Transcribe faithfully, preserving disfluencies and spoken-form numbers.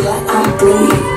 Let I breathe.